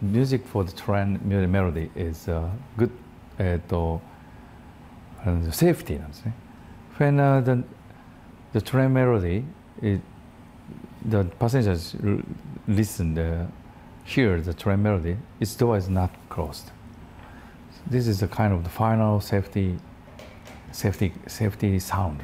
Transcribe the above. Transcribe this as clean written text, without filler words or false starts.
The music for the train melody is good safety. When the train melody, the passengers listen, hear the train melody, its door is not closed. This is the kind of the final safety sound.